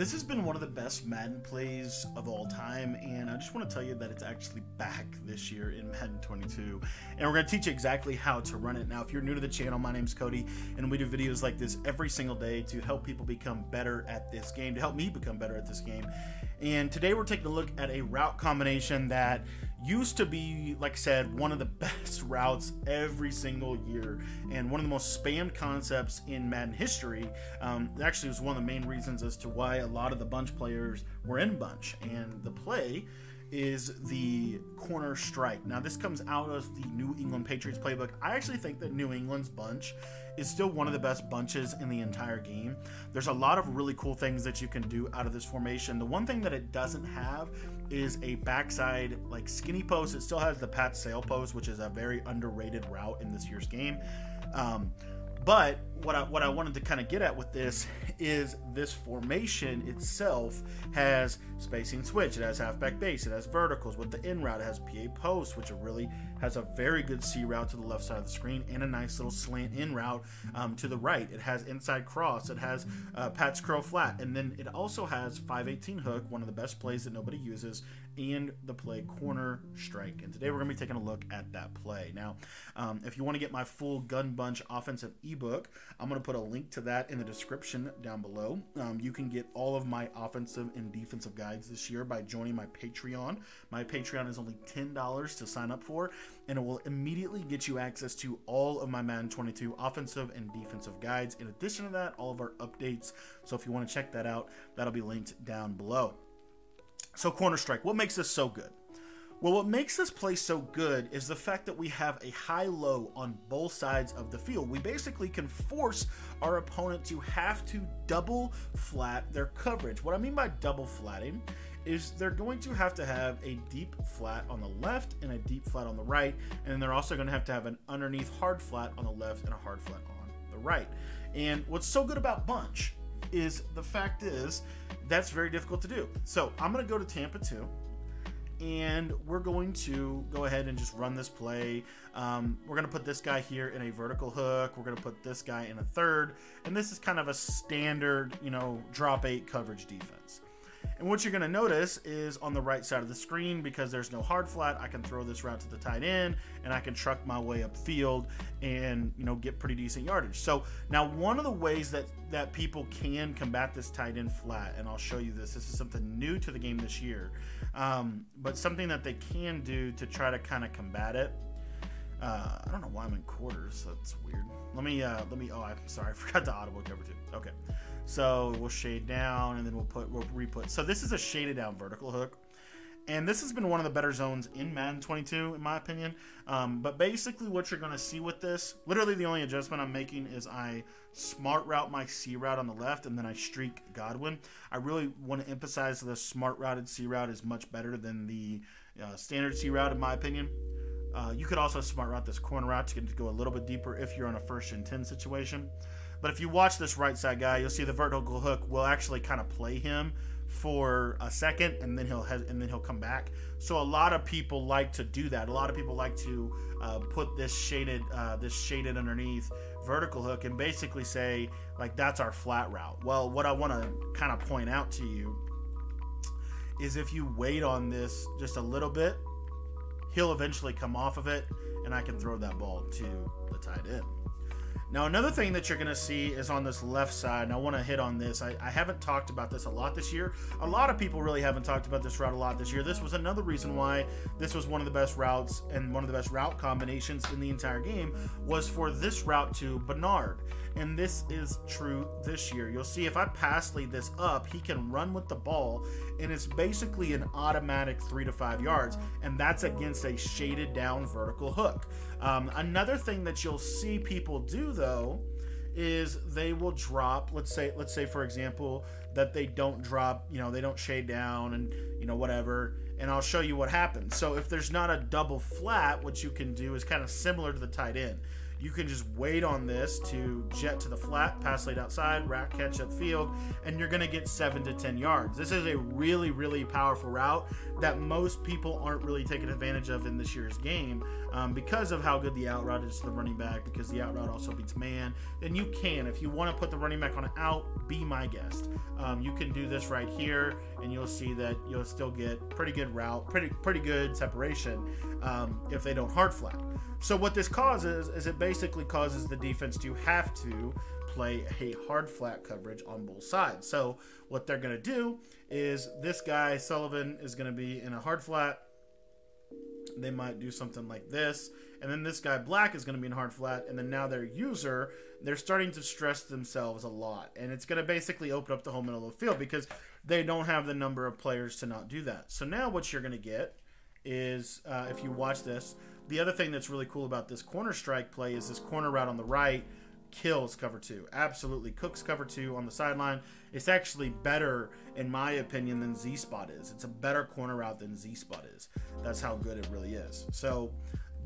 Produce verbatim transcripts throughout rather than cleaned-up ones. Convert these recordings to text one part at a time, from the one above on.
This has been one of the best Madden plays of all time, and I just want to tell you that it's actually back this year in Madden twenty-two, and we're going to teach you exactly how to run it. Now, if you're new to the channel, my name's Cody, and we do videos like this every single day to help people become better at this game, to help me become better at this game. And today we're taking a look at a route combination that used to be, like I said, one of the best routes every single year and one of the most spammed concepts in Madden history. Um, it actually was one of the main reasons as to why a lot of the bunch players were in bunch. And the play is the corner strike. Now, this comes out of the New England Patriots playbook. I actually think that New England's bunch is still one of the best bunches in the entire game. There's a lot of really cool things that you can do out of this formation. The one thing that it doesn't have is a backside, like, skinny post. It still has the Pat Sale post, which is a very underrated route in this year's game. Um, But what I, what I wanted to kind of get at with this is this formation itself has spacing switch. It has halfback base. It has verticals with the in route. It has P A post, which really has a very good C route to the left side of the screen and a nice little slant in route um, to the right. It has inside cross. It has uh, Pat's curl flat. And then it also has five eighteen hook, one of the best plays that nobody uses, and the play corner strike. And today we're going to be taking a look at that play. Now, um, if you want to get my full Gun Bunch offensive ebook, I'm going to put a link to that in the description down below. Um, you can get all of my offensive and defensive guides this year by joining my Patreon. My Patreon is only ten dollars to sign up for, and it will immediately get you access to all of my Madden twenty-two offensive and defensive guides. In addition to that, all of our updates. So if you want to check that out, that'll be linked down below. So corner strike, what makes this so good? Well, what makes this play so good is the fact that we have a high-low on both sides of the field. We basically can force our opponent to have to double flat their coverage. What I mean by double flatting is they're going to have to have a deep flat on the left and a deep flat on the right, and they're also going to have to have an underneath hard flat on the left and a hard flat on the right. And what's so good about bunch is the fact is that's very difficult to do. So I'm going to go to Tampa two. And we're going to go ahead and just run this play. Um, we're going to put this guy here in a vertical hook. We're going to put this guy in a third. And this is kind of a standard, you know, drop eight coverage defense. And what you're going to notice is on the right side of the screen, because there's no hard flat, I can throw this route to the tight end and I can truck my way upfield and, you know, get pretty decent yardage. So now one of the ways that, that people can combat this tight end flat, and I'll show you this, this is something new to the game this year, um, but something that they can do to try to kind of combat it. Uh, I don't know why I'm in quarters. That's weird. Let me, uh, let me, oh, I'm sorry. I forgot the audible cover too. Okay. So we'll shade down and then we'll put, we'll re-put. So this is a shaded down vertical hook. And this has been one of the better zones in Madden twenty-two, in my opinion. Um, but basically what you're going to see with this, literally the only adjustment I'm making is I smart route my C route on the left and then I streak Godwin. I really want to emphasize the smart routed C route is much better than the uh, standard C route, in my opinion. Uh, you could also smart route this corner route to go a little bit deeper if you're on a first and ten situation. But if you watch this right side guy, you'll see the vertical hook will actually kind of play him for a second, and then he'll has, and then he'll come back. So a lot of people like to do that. A lot of people like to uh, put this shaded uh, this shaded underneath vertical hook and basically say, like, that's our flat route. Well, what I want to kind of point out to you is if you wait on this just a little bit, he'll eventually come off of it, and I can throw that ball to the tight end. Now, another thing that you're going to see is on this left side, and I want to hit on this. I, I haven't talked about this a lot this year. A lot of people really haven't talked about this route a lot this year. This was another reason why this was one of the best routes and one of the best route combinations in the entire game was for this route to Bernard. And this is true this year. You'll see if I pass lead this up, he can run with the ball, and it's basically an automatic three to five yards, and that's against a shaded down vertical hook. Um, another thing that you'll see people do, though, is they will drop, let's say, let's say, for example, that they don't drop, you know, they don't shade down and, you know, whatever, and I'll show you what happens. So if there's not a double flat, what you can do is kind of similar to the tight end. You can just wait on this to jet to the flat, pass laid outside, rack catch upfield, and you're going to get seven to ten yards. This is a really, really powerful route that most people aren't really taking advantage of in this year's game um, because of how good the out route is to the running back, because the out route also beats man. And you can, if you want to put the running back on an out, be my guest. Um, you can do this right here, and you'll see that you'll still get pretty good route, pretty pretty good separation um, if they don't hard flat. So what this causes is it basically causes the defense to have to play a hard flat coverage on both sides. So what they're going to do is this guy, Sullivan, is going to be in a hard flat. They might do something like this. And then this guy, Black, is going to be in hard flat. And then now their user, they're starting to stress themselves a lot. And it's going to basically open up the whole middle of the field because they don't have the number of players to not do that. So now what you're going to get is, uh, if you watch this, the other thing that's really cool about this corner strike play is this corner route on the right kills cover two. Absolutely cooks cover two on the sideline. It's actually better, in my opinion, than Z-Spot is. It's a better corner route than Z-Spot is. That's how good it really is. So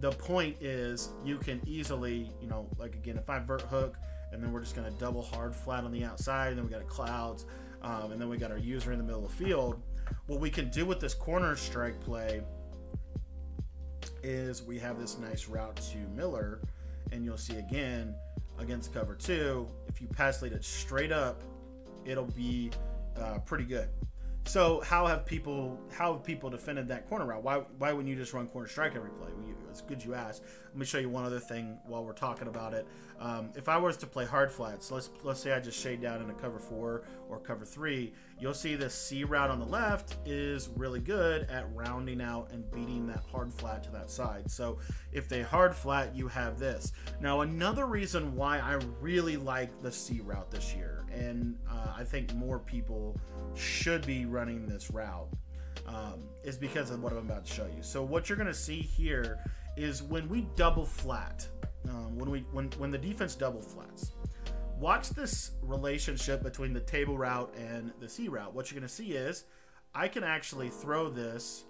the point is you can easily, you know, like again, if I vert hook and then we're just going to double hard flat on the outside, and then we got a clouds, um, and then we got our user in the middle of the field. What we can do with this corner strike play is we have this nice route to Miller, and you'll see again against cover two, if you pass lead it straight up, it'll be uh, pretty good. So how have people how have people defended that corner route? Why why wouldn't you just run corner strike every play? Well, you, it's good you asked. Let me show you one other thing while we're talking about it. Um, if I was to play hard flats, let's let's say I just shade down in a cover four or cover three, you'll see this C route on the left is really good at rounding out and beating that hard flat to that side. So if they hard flat, you have this. Now another reason why I really like the C route this year, and uh, I think more people should be running this route, um, is because of what I'm about to show you. So what you're gonna see here is when we double flat, um, when we when when the defense double flats, watch this relationship between the table route and the C route. What you're gonna see is I can actually throw this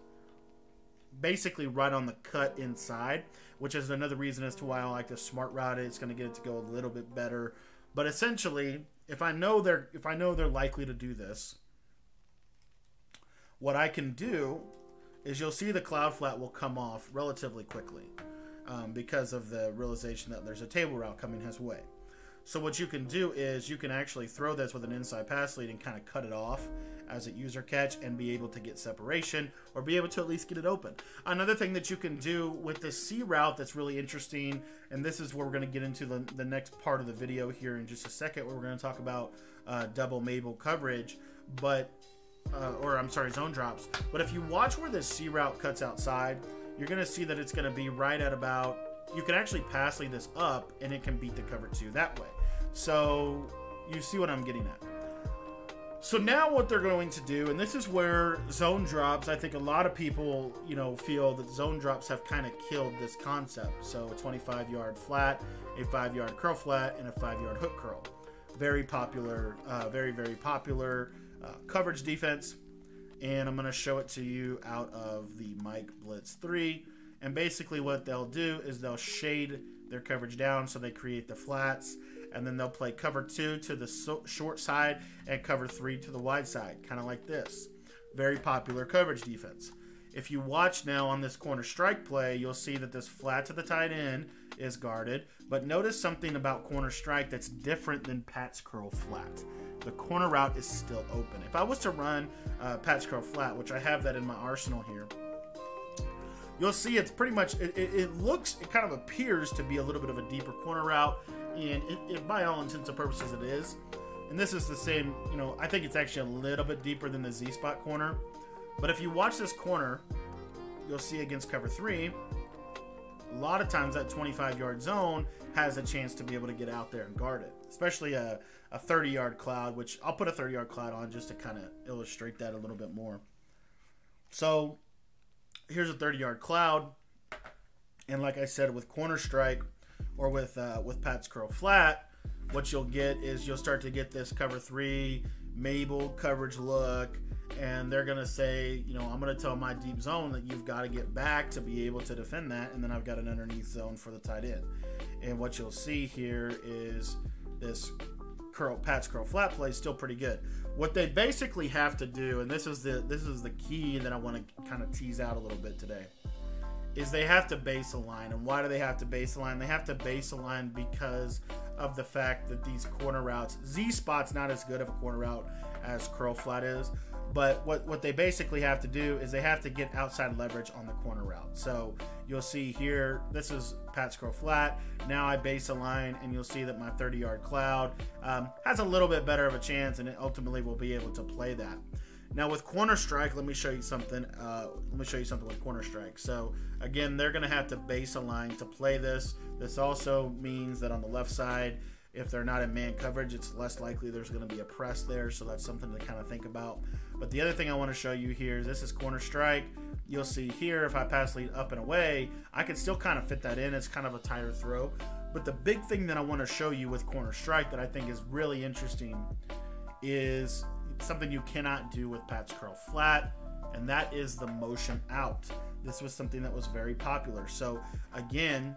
basically right on the cut inside, which is another reason as to why I like the smart route. It's gonna get it to go a little bit better. But essentially, if I know they're if I know they're likely to do this, what I can do is you'll see the cloud flat will come off relatively quickly um, because of the realization that there's a table route coming his way. So what you can do is you can actually throw this with an inside pass lead and kind of cut it off as a user catch and be able to get separation or be able to at least get it open. Another thing that you can do with the C route that's really interesting, and this is where we're going to get into the, the next part of the video here in just a second, where we're going to talk about uh, double Mabel coverage, but Uh, or I'm sorry, zone drops. But if you watch where this C route cuts outside, you're going to see that it's going to be right at about, you can actually pass lead this up and it can beat the cover two that way. So you see what I'm getting at. So now what they're going to do, and this is where zone drops, I think a lot of people, you know, feel that zone drops have kind of killed this concept. So a twenty-five yard flat, a five yard curl flat, and a five yard hook curl. Very popular, uh, very, very popular. Uh, coverage defense, and I'm going to show it to you out of the Mike Blitz three. And basically what they'll do is they'll shade their coverage down, so they create the flats, and then they'll play cover two to the so short side and cover three to the wide side, kind of like this. Very popular coverage defense. If you watch now on this corner strike play, you'll see that this flat to the tight end is guarded, but notice something about corner strike that's different than Pat's curl flat. The corner route is still open. If I was to run uh, Pat's curl flat, which I have that in my arsenal here, you'll see it's pretty much, it, it, it looks, it kind of appears to be a little bit of a deeper corner route, and it, it, by all intents and purposes it is. And this is the same, you know, I think it's actually a little bit deeper than the Z-Spot corner. But if you watch this corner, you'll see against cover three, a lot of times that twenty-five yard zone has a chance to be able to get out there and guard it, especially a thirty yard cloud, which I'll put a thirty yard cloud on just to kind of illustrate that a little bit more. So here's a thirty yard cloud. And like I said, with corner strike or with, uh, with Pat's curl flat, what you'll get is you'll start to get this cover three, Mabel coverage look. And they're going to say, you know, I'm going to tell my deep zone that you've got to get back to be able to defend that. And then I've got an underneath zone for the tight end. And what you'll see here is this curl, Pat's curl flat play is still pretty good. What they basically have to do, and this is the this is the key that I want to kind of tease out a little bit today, is they have to base align. And why do they have to base align? They have to base align because of the fact that these corner routes, Z spot's not as good of a corner route as curl flat is, but what, what they basically have to do is they have to get outside leverage on the corner route. So you'll see here, this is Pat's curl flat. Now I base align and you'll see that my thirty yard cloud um, has a little bit better of a chance, and it ultimately will be able to play that. Now with corner strike, let me show you something. Uh, let me show you something with corner strike. So again, they're going to have to base align to play this. This also means that on the left side, if they're not in man coverage, it's less likely there's going to be a press there. So that's something to kind of think about. But the other thing I want to show you here is this is corner strike. You'll see here if I pass lead up and away, I can still kind of fit that in. It's kind of a tighter throw. But the big thing that I want to show you with corner strike that I think is really interesting is something you cannot do with Pat's curl flat, and that is the motion out. This was something that was very popular. So again,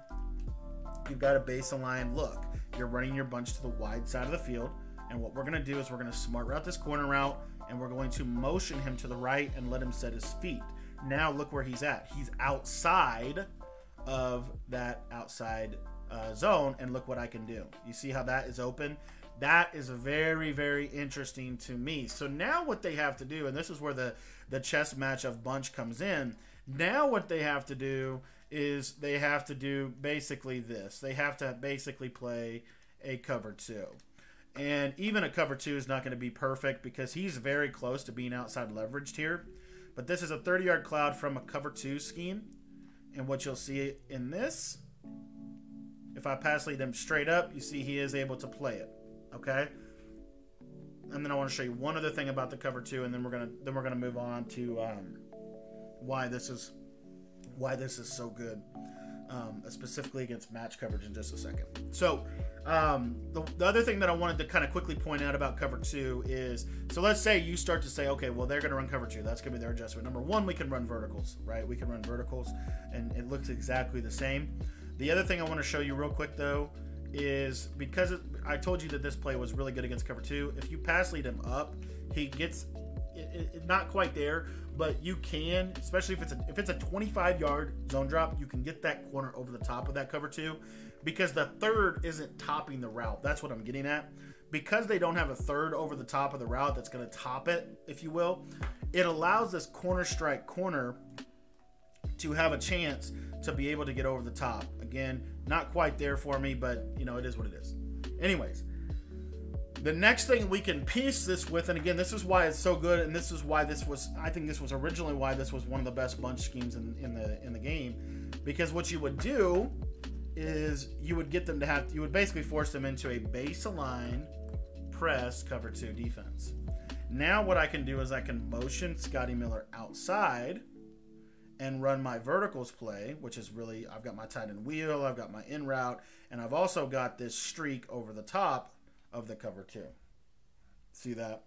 you've got a base align look. You're running your bunch to the wide side of the field, and what we're going to do is we're going to smart route this corner route, and we're going to motion him to the right and let him set his feet. Now look where he's at. He's outside of that outside uh, zone, and look what I can do. You see how that is open? That is very, very interesting to me. So now what they have to do, and this is where the, the chess match of bunch comes in. Now what they have to do is they have to do basically this. They have to basically play a cover two. And even a cover two is not going to be perfect because he's very close to being outside leveraged here. But this is a thirty yard cloud from a cover two scheme. And what you'll see in this, if I pass lead him straight up, you see he is able to play it. Okay, and then I want to show you one other thing about the cover two, and then we're gonna then we're gonna move on to um, why this is why this is so good, um, specifically against match coverage in just a second. So um, the, the other thing that I wanted to kind of quickly point out about cover two is, so let's say you start to say, okay, well they're gonna run cover two. That's gonna be their adjustment. Number one, we can run verticals, right? We can run verticals, and it looks exactly the same. The other thing I want to show you real quick though is because it, I told you that this play was really good against cover two. If you pass lead him up, he gets it, it, not quite there, but you can, especially if it's a, if it's a twenty-five yard zone drop, you can get that corner over the top of that cover two because the third isn't topping the route. That's what I'm getting at. Because they don't have a third over the top of the route that's going to top it, if you will, it allows this corner strike corner to have a chance to be able to get over the top. Again, not quite there for me, but you know, it is what it is. Anyways, the next thing we can piece this with, and again, this is why it's so good, and this is why this was, I think this was originally why this was one of the best bunch schemes in, in the in the game, because what you would do is you would get them to have, you would basically force them into a baseline press cover two defense. Now what I can do is I can motion Scotty Miller outside and run my verticals play, which is really, I've got my tight end wheel, I've got my in route, and I've also got this streak over the top of the cover two. See that?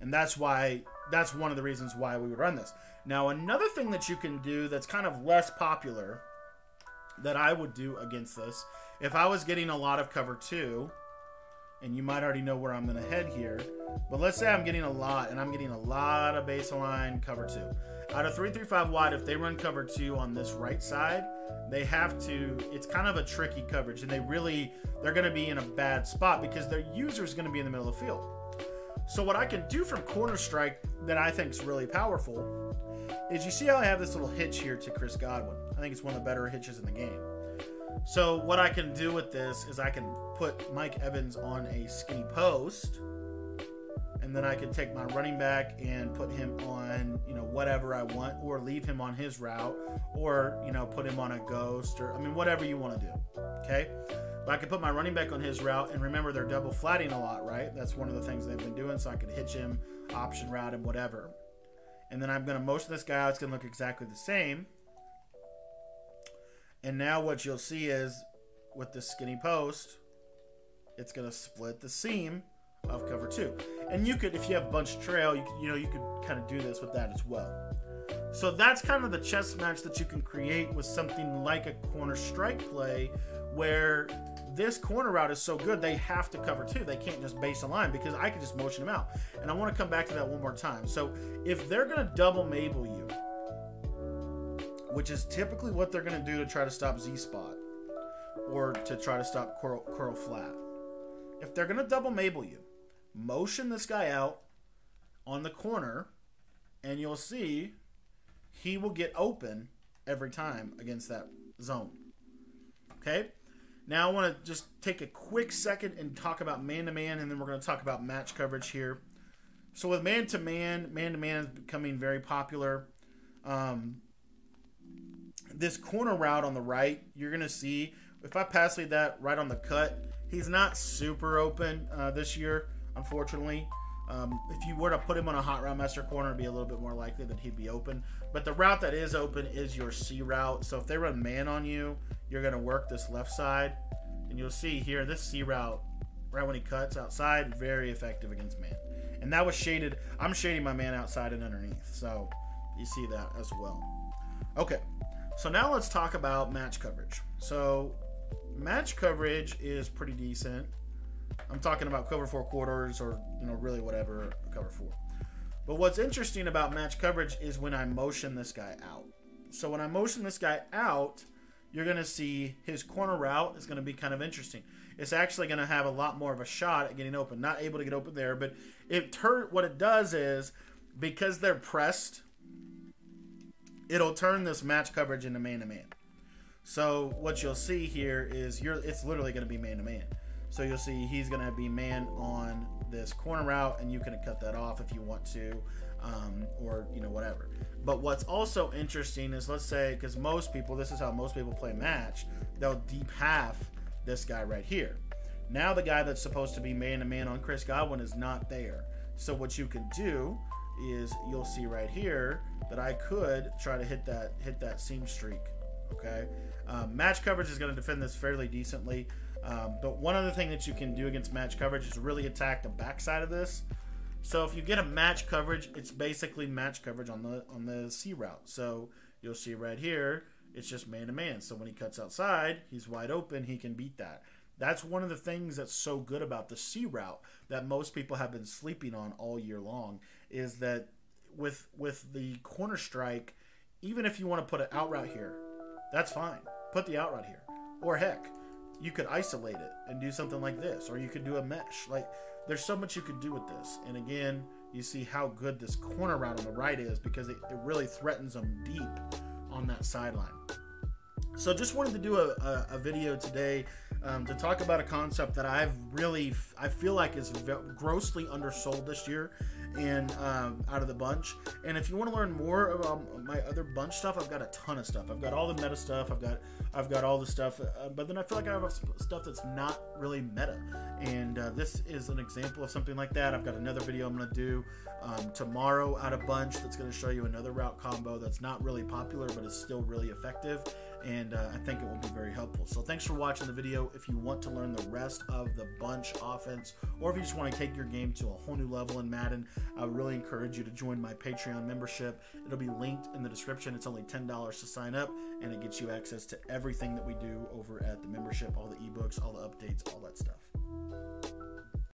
And that's why, that's one of the reasons why we would run this. Now, another thing that you can do that's kind of less popular that I would do against this, if I was getting a lot of cover two, and you might already know where I'm gonna head here, but let's say I'm getting a lot, and I'm getting a lot of baseline cover two. Out of three three five wide, if they run cover two on this right side, they have to, it's kind of a tricky coverage, and they really, they're gonna be in a bad spot because their user is gonna be in the middle of the field. So what I can do from corner strike that I think is really powerful is, you see how I have this little hitch here to Chris Godwin. I think it's one of the better hitches in the game. So what I can do with this is I can put Mike Evans on a skinny post, and then I can take my running back and put him on, you know, whatever I want, or leave him on his route, or, you know, put him on a ghost, or I mean, whatever you want to do. Okay. But I can put my running back on his route, and remember they're double flatting a lot, right? That's one of the things they've been doing. So I could hitch him option route and whatever. And then I'm going to motion this guy out. It's going to look exactly the same. And now what you'll see is with the skinny post, it's going to split the seam of cover two. And you could, if you have bunch trail, you, you know, you could kind of do this with that as well. So that's kind of the chess match that you can create with something like a corner strike play, where this corner route is so good, they have to cover two. They can't just base a line, because I can just motion them out. And I want to come back to that one more time. So if they're going to double Mabel you, which is typically what they're going to do to try to stop Z-Spot or to try to stop Curl, curl Flat. If they're going to double Mabel you, motion this guy out on the corner, and you'll see he will get open every time against that zone. Okay? Now I want to just take a quick second and talk about man-to-man, and then we're going to talk about match coverage here. So with man-to-man, man-to-man is becoming very popular. Um, this corner route on the right, you're going to see, if I pass lead that right on the cut, he's not super open uh, this year, unfortunately. Um, if you were to put him on a hot route master corner, it'd be a little bit more likely that he'd be open. But the route that is open is your C route. So if they run man on you, you're going to work this left side, and you'll see here this C route right when he cuts outside, very effective against man. And that was shaded. I'm shading my man outside and underneath, so you see that as well. Okay, so now let's talk about match coverage. So match coverage is pretty decent. I'm talking about cover four quarters, or you know, really whatever cover four. But what's interesting about match coverage is when I motion this guy out. So when I motion this guy out, you're going to see his corner route is going to be kind of interesting. It's actually going to have a lot more of a shot at getting open. Not able to get open there, but it tur what it does is, because they're pressed, it'll turn this match coverage into man-to-man. So what you'll see here is you're, it's literally going to be man-to-man. So you'll see he's going to be man on this corner route, and you can cut that off if you want to, um, or you know, whatever. But what's also interesting is, let's say, because most people, this is how most people play match, they'll deep half this guy right here. Now the guy that's supposed to be man-to-man on Chris Godwin is not there. So what you can do is, you'll see right here that I could try to hit that hit that seam streak. Okay, um, match coverage is going to defend this fairly decently. Um, but one other thing that you can do against match coverage is really attack the backside of this. So if you get a match coverage, it's basically match coverage on the on the C route. So you'll see right here, it's just man-to-man. So when he cuts outside, he's wide open. He can beat that. That's one of the things that's so good about the C route that most people have been sleeping on all year long, is that with with the corner strike, even if you want to put an out route here, that's fine. Put the out route here, or heck, you could isolate it and do something like this, or you could do a mesh. Like, there's so much you could do with this. And again, you see how good this corner route on the right is, because it, it really threatens them deep on that sideline. So just wanted to do a, a, a video today um, to talk about a concept that I've really, I feel like is grossly undersold this year and um, out of the bunch. And if you want to learn more about my other bunch stuff, I've got a ton of stuff. I've got all the meta stuff. I've got, I've got all the stuff, uh, but then I feel like I have stuff that's not really meta. And uh, this is an example of something like that. I've got another video I'm going to do um, tomorrow out of bunch that's going to show you another route combo that's not really popular, but is still really effective. And uh, I think it will be very helpful. So thanks for watching the video. If you want to learn the rest of the bunch offense, or if you just want to take your game to a whole new level in Madden, I would really encourage you to join my Patreon membership. It'll be linked in the description. It's only ten dollars to sign up, and it gets you access to everything that we do over at the membership, all the ebooks, all the updates, all that stuff.